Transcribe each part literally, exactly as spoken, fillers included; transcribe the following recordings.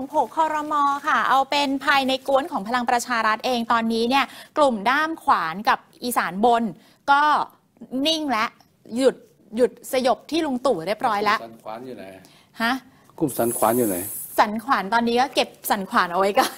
ของโผครม.ค่ะเอาเป็นภายในกวนของพลังประชารัฐเองตอนนี้เนี่ยกลุ่มด้ามขวานกับอีสานบนก็นิ่งและหยุดหยุดสยบที่ลุงตู่เรียบร้อยแล้วสันขวานอยู่ไหนฮะกลุ่มสันขวานอยู่ไหนสันขวานตอนนี้ก็เก็บสันขวานเอาไว้ก่อน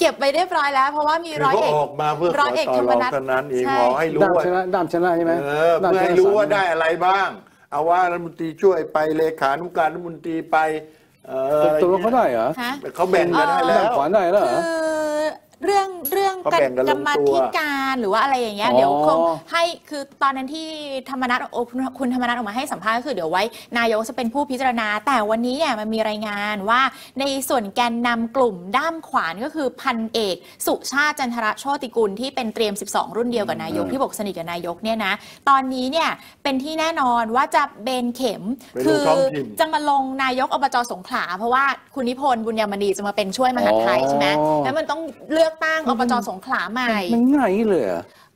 เก็บไปเรียบร้อยแล้วเพราะว่ามีร้อยเอกออกมาเพื่อร้อยเอกธรรมนัสนั้นเองขอให้รู้ว่าด้ามชนะใช่ไหมเพื่อให้รู้ว่าได้อะไรบ้างเอาว่ารัฐมนตรีช่วยไปเลขานุการรัฐมนตรีไปตกลงเขาได้เหรอเขาแบ่งกันได้แล้วขวานได้แล้วเรื่องเรื่องกรรมาธิการหรือว่าอะไรอย่างเงี้ยเดี๋ยวคงให้คือตอนนั้นที่ธรรมนัสคุณธรรมนัสออกมาให้สัมภาษณ์ก็คือเดี๋ยวไว้นายกจะเป็นผู้พิจารณาแต่วันนี้เนี่ยมันมีรายงานว่าในส่วนแกนนำกลุ่มด้ามขวานก็คือพันเอกสุชาติจันทระโชติกุลที่เป็นเตรียมสิบสองรุ่นเดียวกับนายกที่บอกสนิทกับนายกเนี่ยนะตอนนี้เนี่ยเป็นที่แน่นอนว่าจะเบนเข็มคือจะมาลงนายกอบจสงขลาเพราะว่าคุณนิพนธ์บุญยมณีจะมาเป็นช่วยมหาดไทยใช่ไหมแล้วมันต้องเลือกตั้งอบจสงขลาใหม่มันง่ายเลย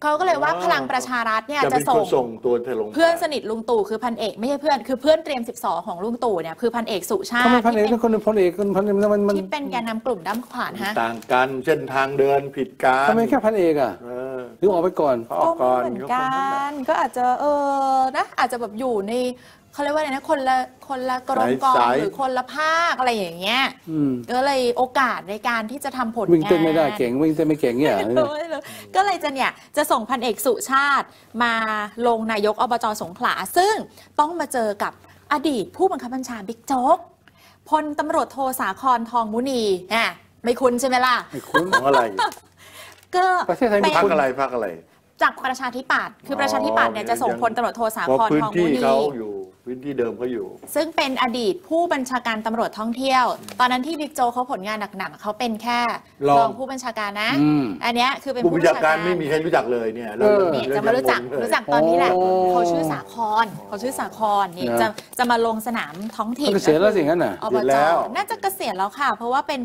เขาก็เลยว่าพลังประชารัฐเนี่ยจะส่งตัวเธอลงเพื่อนสนิทลุงตู่คือพันเอกไม่ใช่เพื่อนคือเพื่อนเตรียมสิบสองของลุงตู่เนี่ยคือพันเอกสุชาติที่เป็นคนพันเอกคนพันเอกมันที่เป็นแกนนำกลุ่มด้ามขวานฮะต่างกันเส้นทางเดินผิดกันทำไมแค่พันเอกอ่ะหรือออกไปก่อนออกก่อนเหมือนกันก็อาจจะเออนะอาจจะแบบอยู่ในเขาเรียกว่าอะไรนะคนละคนละกรมกองหรือคนละภาคอะไรอย่างเงี้ยก็เลยโอกาสในการที่จะทำผลงานวิ่งเต้นไม่ได้เก่งวิ่งเต้นไม่เก่งเนี่ยก็เลยจะเนี่ยจะส่งพันเอกสุชาติมาลงนายกอบจสงขลาซึ่งต้องมาเจอกับอดีตผู้บังคับบัญชาบิ๊กโจ๊กพลตำรวจโทสาครทองมุนีอ่ะไม่คุ้นใช่ไหมล่ะไม่คุ้นของอะไรก็ประเทศไทยมีพรรคอะไรพรรคอะไรจากประชาธิปัตย์คือประชาธิปัตย์เนี่ยจะส่งพลตำรวจโทสาครทองมุนีพื้นที่เดิมเขาอยู่ซึ่งเป็นอดีตผู้บัญชาการตำรวจท่องเที่ยวตอนนั้นที่บิ๊กโจเขาผลงานหนักๆเขาเป็นแค่รองผู้บัญชาการนะอันนี้คือเป็นผู้บัญชาการไม่มีใครรู้จักเลยเนี่ยจะมารู้จักรู้จักตอนนี้แหละเขาชื่อสาครเขาชื่อสาครนี่จะจะมาลงสนามท้องถิ่นเกษียณแล้วสิงั้นน่ะอบจน่าจะเกษียณแล้วค่ะเพราะว่าเป็น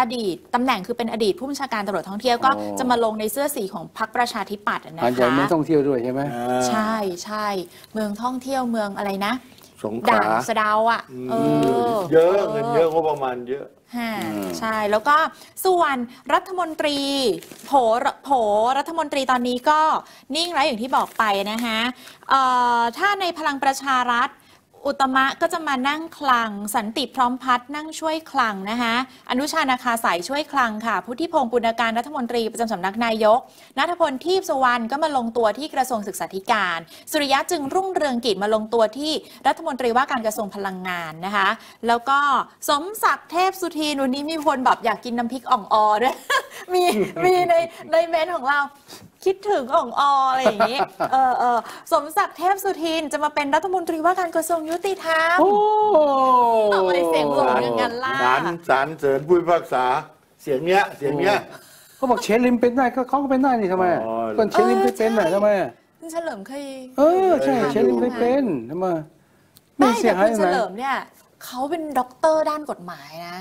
อดีตตำแหน่งคือเป็นอดีตผู้บัญชาการตำรวจท่องเที่ยวก็จะมาลงในเสื้อสีของพรรคประชาธิปัตย์นะคะอันใหญ่เมืองท่องเที่ยวด้วยใช่ไหมใช่ใช่เมืองท่องเที่ยวเมืองอะไรนะด่านสะเดาอ่ะเยอะเงินเยอะงบประมาณเยอะใช่แล้วก็ส่วนรัฐมนตรีโผโผรัฐมนตรีตอนนี้ก็นิ่งไร้อย่างที่บอกไปนะคะถ้าในพลังประชารัฐอุตมะก็จะมานั่งคลังสันติพร้อมพัฒน์นั่งช่วยคลังนะคะอนุชานาคาสายช่วยคลังค่ะพุทธิพงศ์ปุณการรัฐมนตรีประจำสำนักนายกณัฐพลทีพสุวรรณก็มาลงตัวที่กระทรวงศึกษาธิการสุริยะจึงรุ่งเรืองกิจมาลงตัวที่รัฐมนตรีว่าการกระทรวงพลังงานนะคะแล้วก็สมศักดิ์เทพสุธีนุนี้มีคนแบบอยากกินน้ำพริกอ่องออด้วย มีมีในในเมนของเราคิดถึงอ่องออะไรอย่างนี้เออเออสมศักดิ์เทพสุทินจะมาเป็นรัฐมนตรีว่าการกระทรวงยุติธรรมทำไมเสียงหลงอย่างนั้นล่ะสารสารเสริญผู้พิพากษาเสียงเนี้ยเสียงเนี้ยเขาบอกเชลิมเป็นได้ก็เขาก็เป็นได้นี่ทำไมคนเชลิมเป็นไหนทำไมคุณเฉลิมเคยเออใช่เชลิมเป็นทำไมไม่เสียหายอะไรเฉลิมเนี่ยเขาเป็นด็อกเตอร์ด้านกฎหมายนะ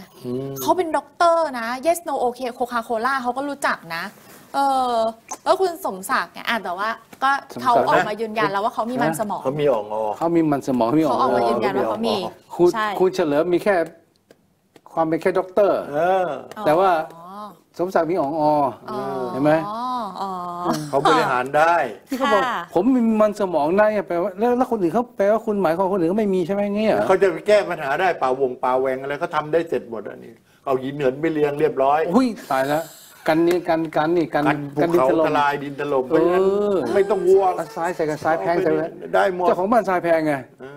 เขาเป็นด็อกเตอร์นะ yes no okay coca cola เขาก็รู้จักนะเออแล้วคุณสมศักดิ์เนี่ยอ่านแต่ว่าก็เขาออกมายืนยันแล้วว่าเขามีมันสมองเขามีอ่องอเขามีมันสมองเขาออกมายืนยันว่าเขามีใช่คุณเฉลิมมีแค่ความเป็นแค่ด็อกเตอร์แต่ว่าสมศักดิ์มีอ่องอเห็นไหมเขาบริหารได้ที่เขาบอกผมมีมันสมองได้แปลว่าแล้วคนอื่นเขาแปลว่าคุณหมายความคนอื่นก็ไม่มีใช่ไหมเงี้ยเขาจะไปแก้ปัญหาได้ป่าวงป่าแหวงอะไรเขาทำได้เสร็จหมดอันนี้เอาหินเหินไปเรียงเรียบร้อยอุ้ยตายแล้วกันนี่กันกันนี่กันกันดินถล่มดินถล่มไม่ต้องวัวทรายใส่กระสอบแพงใช่ไหมได้หมดเจ้าของบ้านทรายแพงไง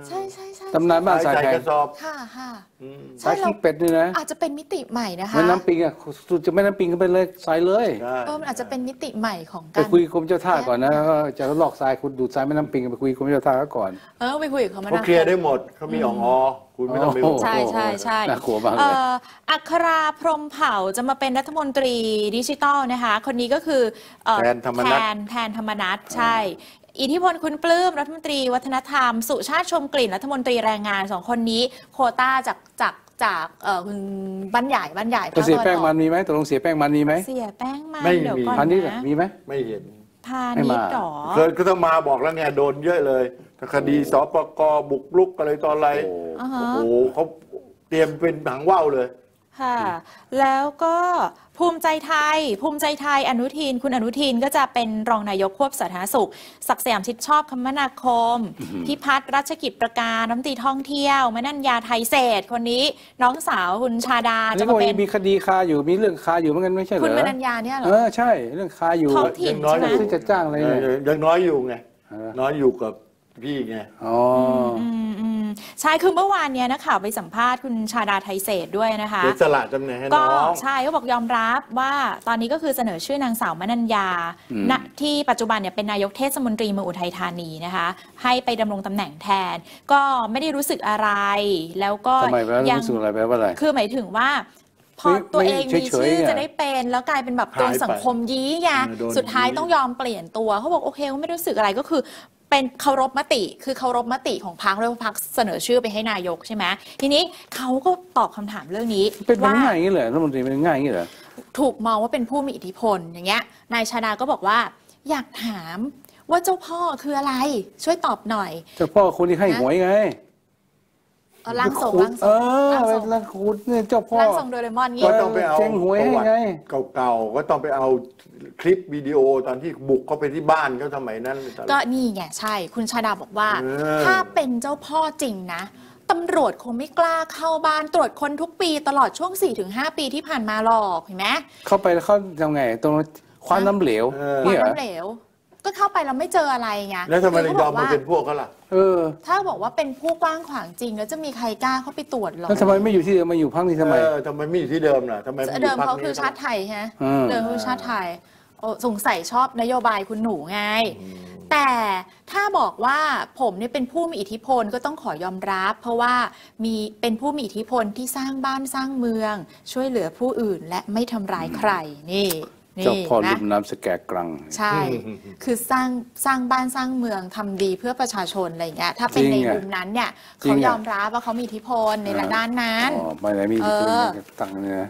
ใช่ใช่ใช่ตำนานบ้านทรายแพงค่ะค่ะทรายขี้เป็ดนี่นะอาจจะเป็นมิติใหม่นะคะแม่น้ำปิงอ่ะจะแม่น้ำปิงก็เป็นเลยทรายเลยก็มันอาจจะเป็นมิติใหม่ของการไปคุยกรมเจ้าท่าก่อนนะจะลอกทรายคุณดูดทรายแม่น้ำปิงไปคุยกรมเจ้าท่าก่อนเออไปคุยกับเขามาเคลียร์ได้หมดเขามีอ่องอคุณไม่ต้องไปใช่ใช่ใช่อัคราพรหมเผ่าจะมาเป็นรัฐมนตรีดิจิทัลนะคะคนนี้ก็คือแทนธรรมนัสแทนธรรมนัสใช่อิทธิพลคุณปลื้มรัฐมนตรีวัฒนธรรมสุชาติชมกลิ่นรัฐมนตรีแรงงานสองคนนี้โควต้าจากจากจากคุณบ้านใหญ่บ้านใหญ่ภาคตะวันออกเสียแป้งมันมีไหมตกลงเสียแป้งมันมีไหมเสียแป้งมันไม่มีพันนิดมีไหมไม่เห็นพาณิชย์หรอเคยก็ต้องมาบอกแล้วไงโดนเยอะเลยคดีสปก.บุกรุกอะไรต่ออะไรโอ้โหเขาเตรียมเป็นหางว่าวเลย ค่ะแล้วก็ภูมิใจไทยภูมิใจไทยอนุทินคุณอนุทินก็จะเป็นรองนายกควบสาธารณสุขศักดิ์สยามชิดชอบคมนาคมพิพัฒน์รัชกิจประการน้ำตีท่องเที่ยวมนัญญาไทยเศษคนนี้น้องสาวคุณชาดาจะเป็นมีคดีคาอยู่มีเรื่องคาอยู่เหมือนกันไม่ใช่เหรอคุณมนัญญาเนี่ยเหรอเออใช่เรื่องคาอยู่ท้องถิ่นใช่ไหมซึ่งจะจ้างอะไรเนี่ยยังน้อยอยู่ไงน้อยอยู่กับพี่ไงอ๋อใช่คือเมื่อวานเนี้ยนักข่าวไปสัมภาษณ์คุณชาดาไทยเศษด้วยนะคะสละตำแหน่งให้น้องใช่ก็บอกยอมรับว่าตอนนี้ก็คือเสนอชื่อนางสาวมนัญญาที่ปัจจุบันเนี่ยเป็นนายกเทศมนตรีเมืองอุทัยธานีนะคะให้ไปดำรงตำแหน่งแทนก็ไม่ได้รู้สึกอะไรแล้วก็ยังรู้สึกอะไรแปลว่าอะไรคือหมายถึงว่าพอตัวเองมีชื่อจะได้เป็นแล้วกลายเป็นแบบโดนสังคมยี้ยาสุดท้ายต้องยอมเปลี่ยนตัวเขาบอกโอเคไม่รู้สึกอะไรก็คือเป็นเคารพมติคือเคารพมติของพรรคเรียกว่าพรรคเสนอชื่อไปให้นายกใช่ไหมทีนี้เขาก็ตอบคำถามเรื่องนี้เป็นง่ายอย่างนี้เหรอรัฐมนตรีเป็นง่ายอย่างนี้เหรอถูกมองว่าเป็นผู้มีอิทธิพลอย่างเงี้ยนายชาดาก็บอกว่าอยากถามว่าเจ้าพ่อคืออะไรช่วยตอบหน่อยเจ้าพ่อคนที่ให้หวยไงร่างทรงร่างทรงร่างคุณเนี่ยเจ้าพ่อร่างทรงโดเรมอนนี่ก็ต้องไปเอาประวัติเก่าๆก็ต้องไปเอาคลิปวิดีโอตอนที่บุกเข้าไปที่บ้านเขาสมัยนั้นก็นี่ไงใช่คุณชาดาบอกว่าถ้าเป็นเจ้าพ่อจริงนะตำรวจคงไม่กล้าเข้าบ้านตรวจคนทุกปีตลอดช่วง สี่ถึงห้า ปีที่ผ่านมาหรอกเห็นไหมเข้าไปแล้วเขาทำไงตรงคว้านน้ำเหลวคว้านน้ำเหลวก็เข้าไปเราไม่เจออะไรไงแล้วทำไมถึงยอมมาเป็นพวกเขาล่ะเออถ้าบอกว่าเป็นผู้กว้างขวางจริงแล้วจะมีใครกล้าเข้าไปตรวจหรอแล้วทำไมไม่อยู่ที่เดิมมาอยู่พักนี้ทำไมทำไมไม่อยู่ที่เดิมล่ะทำไมเดิมเขาคือชาติไทยฮะเดิมคือชาติไทยสงสัยชอบนโยบายคุณหนูไงแต่ถ้าบอกว่าผมเนี่ยเป็นผู้มีอิทธิพลก็ต้องขอยอมรับเพราะว่ามีเป็นผู้มีอิทธิพลที่สร้างบ้านสร้างเมืองช่วยเหลือผู้อื่นและไม่ทำร้ายใครนี่เจ้าพ่อลุ่มน้ำสแกกรังใช่คือสร้างสร้างบ้านสร้างเมืองทำดีเพื่อประชาชนอะไรเงี้ยถ้าเป็นในมุมนั้นเนี่ยเขายอมรับว่าเขามีอิทธิพลในระด้านนั้นอ๋อไม่ได้มีอิทธิพลต่างเนี่ย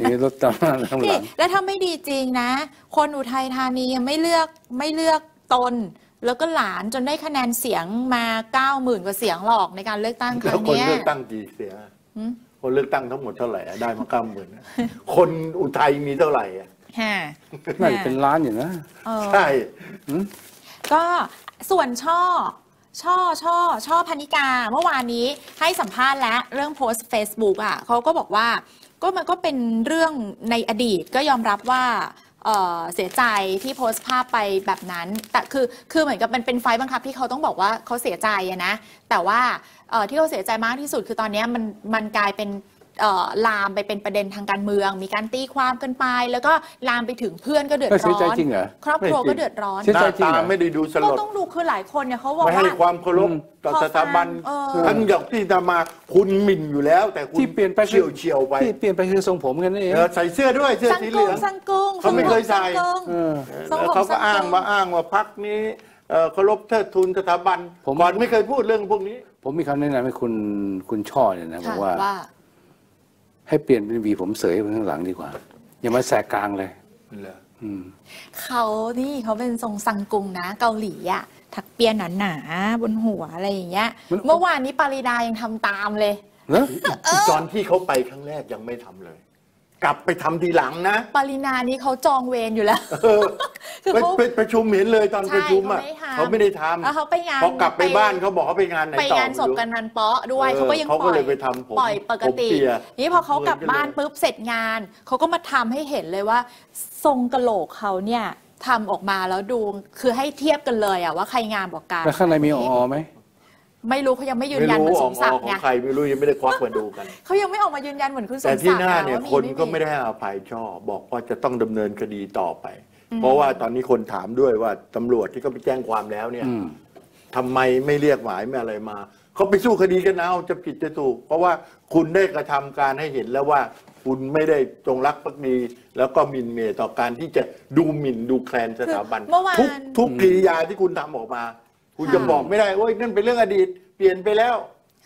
นี่รถตามข้างหลังแล้วถ้าไม่ดีจริงนะคนอุทัยธานีไม่เลือกไม่เลือกตนแล้วก็หลานจนได้คะแนนเสียงมาเก้าหมื่นกว่าเสียงหลอกในการเลือกตั้งครั้งนี้แล้วคนเลือกตั้งกี่เสียงคนเลือกตั้งทั้งหมดเท่าไหร่ได้มาเก้าหมื่นคนอุทัยมีเท่าไหร่น่าจะเป็นล้านอยู่นะใช่ก็ส่วนช่อช่อช่อช่อพนิกาเมื่อวานนี้ให้สัมภาษณ์แล้วเรื่องโพสต์ Facebook อ่ะเขาก็บอกว่าก็มันก็เป็นเรื่องในอดีตก็ยอมรับว่าเสียใจที่โพสต์ภาพไปแบบนั้นแต่คือคือเหมือนกับมันเป็นไฟบังคับที่เขาต้องบอกว่าเขาเสียใจนะแต่ว่าที่เขาเสียใจมากที่สุดคือตอนนี้มันมันกลายเป็นลามไปเป็นประเด็นทางการเมืองมีการตีความกันไปแล้วก็ลามไปถึงเพื่อนก็เดือดร้อนครอบครัวก็เดือดร้อนหน้าตาไม่ได้ดูสลดก็ต้องดูคือหลายคนเนี่ยเขาบอกว่าไม่ให้ความเคารพต่อสถาบันทั้งหยอกที่จะมาคุณหมิ่นอยู่แล้วแต่คุณที่เปลี่ยนไปเฉียวเฉียวไปที่เปลี่ยนไปคือทรงผมกันนี่เองใส่เสื้อด้วยเสื้อสีเหลืองสังกุงเขาไม่เคยใส่เขาก็อ้างมาอ้างว่าพรรคนี้เคารพเทิดทูนสถาบันผมไม่เคยพูดเรื่องพวกนี้ผมมีคำแนะนำให้คุณคุณช่อเนี่ยนะบอกว่าให้เปลี่ยนเป็นวีผมเสยไปข้างหลังดีกว่าอย่ามาแสกกลางเลยเขานี่เขาเป็นทรงซังกุงนะเกาหลีอ่ะถักเปียหนาหนาบนหัวอะไรอย่างเงี้ยเมื่อวานนี้ปาริดายังทำตามเลยตอนที่เขาไปครั้งแรกยังไม่ทำเลยกลับไปทำทีหลังนะปารินานี้เขาจองเวรอยู่แล้วไปประชุมเห็นเลยตอนประชุมอ่ะเขาไม่ได้ทำเขาไปงานเขากลับไปบ้านเขาบอกเขาไปงานไหนต่อไปงานศพกันนันเปาะด้วยเขาก็ยังปล่อยปล่อยปกตินี่พอเขากลับบ้านปุ๊บเสร็จงานเขาก็มาทำให้เห็นเลยว่าทรงกะโหลกเขาเนี่ยทำออกมาแล้วดูคือให้เทียบกันเลยอ่ะว่าใครงานบอกกันแล้วข้างในมีอ๋อไหมไม่รู้เขายังไม่ยืนยันเหมือนสมศักดิ์ไงของใครไม่รู้ยังไม่ได้ควักมาดูกันเขายังไม่ออกมายืนยันเหมือนคุณสมศักดิ์แต่ที่หน้าเนี่ยคนก็ไม่ได้ให้อภัยช่อบอกว่าจะต้องดำเนินคดีต่อไปเพราะว่าตอนนี้คนถามด้วยว่าตำรวจที่เขาไปแจ้งความแล้วเนี่ยทำไมไม่เรียกหมายไม่อะไรมาเขาไปสู้คดีกันเอาจะผิดจะถูกเพราะว่าคุณได้กระทำการให้เห็นแล้วว่าคุณไม่ได้จงรักภักดีแล้วก็หมิ่นเหม่อต่อการที่จะดูหมิ่นดูแคลนสถาบันทุกทุกกิริยาที่คุณทำออกมาคุณจะบอกไม่ได้ว่านั่นเป็นเรื่องอดีตเปลี่ยนไปแล้ว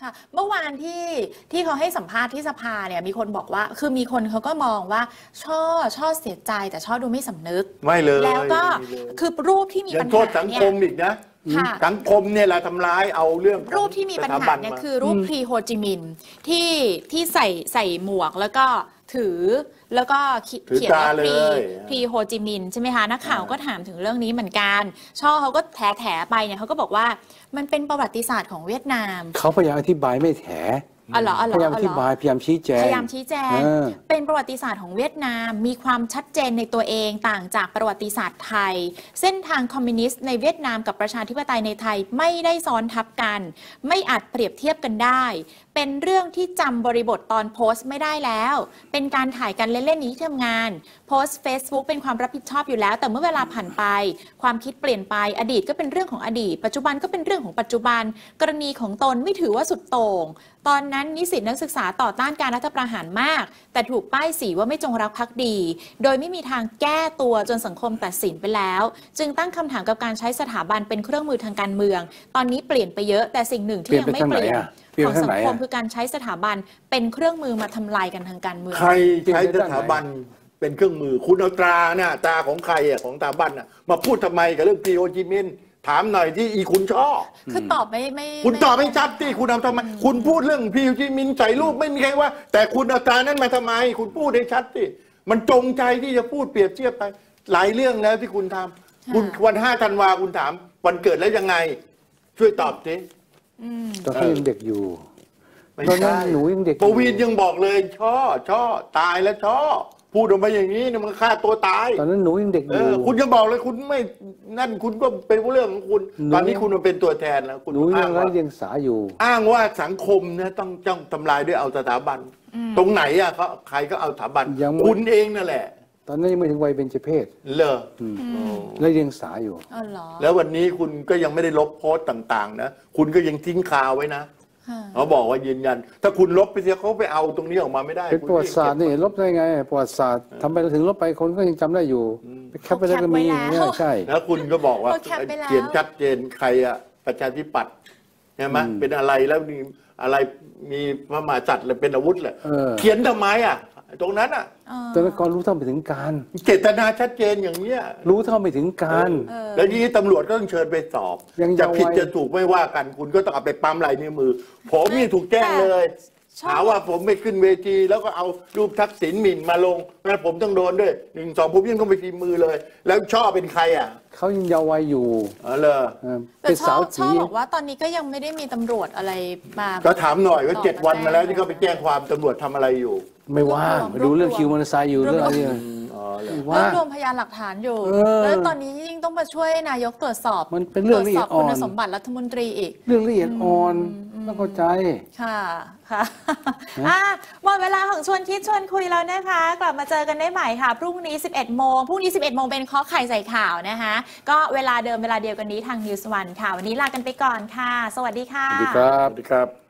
ค่ะเมื่อวานที่ที่เขาให้สัมภาษณ์ที่สภาเนี่ยมีคนบอกว่าคือมีคนเขาก็มองว่าช่อช่อเสียใจแต่ช่อดูไม่สำนึกไม่เลยแล้วก็คือรูปที่มีปัญหาเนี่ยโทษสังคมอีกนะ สังคมเนี่ยแหละทำร้ายเอาเรื่องรูปที่มีปัญหาเนี่ยคือรูปพรีโฮจิมินห์ที่ที่ใส่ใส่หมวกแล้วก็ถือแล้วก็เขียนว่าพรีพรีโฮจิมินห์ใช่ไหมคะนักข่าวก็ถามถึงเรื่องนี้เหมือนกันช่อเขาก็แถแถไปเนี่ยเขาก็บอกว่ามันเป็นประวัติศาสตร์ของเวียดนามเขาพยายามอธิบายไม่แถพยายามอธิบายพยายามชี้แจงพยายามชี้แจงเป็นประวัติศาสตร์ของเวียดนามมีความชัดเจนในตัวเองต่างจากประวัติศาสตร์ไทยเส้นทางคอมมิวนิสต์ในเวียดนามกับประชาธิปไตยในไทยไม่ได้ซ้อนทับกันไม่อาจเปรียบเทียบกันได้เป็นเรื่องที่จำบริบทตอนโพสต์ไม่ได้แล้วเป็นการถ่ายกันเล่นๆนี้ที่ทำงานโพสต์ Facebook เป็นความรับผิดชอบอยู่แล้วแต่เมื่อเวลาผ่านไปความคิดเปลี่ยนไปอดีตก็เป็นเรื่องของอดีตปัจจุบันก็เป็นเรื่องของปัจจุบันกรณีของตนไม่ถือว่าสุดโต่งตอนนั้นนิสิตนักศึกษาต่อต้านการรัฐประหารมากแต่ถูกป้ายสีว่าไม่จงรักภักดีโดยไม่มีทางแก้ตัวจนสังคมตัดสินไปแล้วจึงตั้งคำถามกับการใช้สถาบันเป็นเครื่องมือทางการเมืองตอนนี้เปลี่ยนไปเยอะแต่สิ่งหนึ่งที่ยังไม่เปลี่ยนของสังคมคือการใช้สถาบันเป็นเครื่องมือมาทำลายกันทางการเมืองใครใช้สถาบันเป็นเครื่องมือคุณเอาตราเนี่ยตาของใครอ่ะของสถาบันอ่ะมาพูดทำไมกับเรื่องพรีโฮจิมินห์ถามหน่อยที่อีคุณช่อคือตอบไม่ไม่คุณตอบไม่ชัดที่คุณเอาทำไมคุณพูดเรื่องพรีโฮจิมินห์ใส่รูปไม่มีใครว่าแต่คุณเอาตรานั้นมาทำไมคุณพูดได้ชัดที่มันจงใจที่จะพูดเปรียบเทียบไปหลายเรื่องแล้วที่คุณทำคุณวันห้าธันวาคุณถามวันเกิดแล้วยังไงช่วยตอบสิตอนที่ยังเด็กอยู่ตอนนั้นหนูยังเด็กปวีณยังบอกเลยช่อช่อตายแล้วช่อพูดออกมาอย่างนี้เนี่ยมันฆ่าตัวตายตอนนั้นหนูยังเด็กอยู่คุณยังบอกเลยคุณไม่นั่นคุณก็เป็นเรื่องของคุณตอนนี้คุณมันเป็นตัวแทนแล้วคุณอ้างว่าเรียงสาอยู่อ้างว่าสังคมเนี่ยต้องจ้องทำลายด้วยเอาสถาบันตรงไหนอ่ะเขาใครก็เอาสถาบันคุณเองนั่นแหละตอนนั้นยังไม่ถึงวัยเบญจเพสเลิกแล้วยังสาอยู่แล้ววันนี้คุณก็ยังไม่ได้ลบโพสต์ต่างๆนะคุณก็ยังทิ้งคาไว้นะเขาบอกว่ายืนยันถ้าคุณลบไปเสียเขาไปเอาตรงนี้ออกมาไม่ได้เป็นประวัติศาสตร์นี่ลบได้ไงประวัติศาสตร์ทำไปถึงลบไปคนก็ยังจำได้อยู่แคปไปแล้วก็มีใช่แล้วคุณก็บอกว่าเขียนชัดเจนใครอะประชาธิปัตย์ใช่ไหมเป็นอะไรแล้วมีอะไรมีพระมหากษัตริย์เลยเป็นอาวุธเลยเขียนทำไมอะตรงนั้นอ่ะแต่ก่อนรู้เท่าไม่ถึงการเจตนาชัดเจนอย่างเนี้ยรู้เท่าไม่ถึงการแล้วนี้ตำรวจก็ต้องเชิญไปสอบจะผิดจะถูกไม่ว่ากันคุณก็ต้องเอาไปปั๊มลายนิ้วมือผมนี่ถูกแจ้งเลยหาว่าผมไม่ขึ้นเวทีแล้วก็เอารูปทักษิณหมิ่นมาลงแล้วผมต้องโดนด้วยหนึ่งสองผมยังต้องไปทีมือเลยแล้วช่อเป็นใครอ่ะเขายังเยาว์วัยอยู่อ๋อเหรอเป็นสาวจี๋บอกว่าตอนนี้ก็ยังไม่ได้มีตำรวจอะไรมาก็ถามหน่อยว่าเจ็ดวันมาแล้วที่เขาไปแจ้งความตำรวจทำอะไรอยู่ไม่ว่างไปดูเรื่องคิวมอเตอร์ไซค์อยู่เรื่องอะไรเนี่ยรวบรวมพยานหลักฐานอยู่แล้วตอนนี้ยิ่งต้องมาช่วยนายกตรวจสอบมันเป็นเรื่องละเอียดอ่อนคุณสมบัติรัฐมนตรีอีกเรื่องละเอียดอ่อนต้องเข้าใจค่ะค่ะหมดเวลาของชวนคิดชวนคุยแล้วนะคะกลับมาเจอกันได้ใหม่ค่ะพรุ่งนี้ สิบเอ็ดโมงพรุ่งนี้ สิบเอ็ดโมงเป็นเคาะไข่ใส่ข่าวนะคะก็เวลาเดิมเวลาเดียวกันนี้ทาง นิวส์วัน ค่ะวันนี้ลากันไปก่อนค่ะสวัสดีค่ะสวัสดีครับ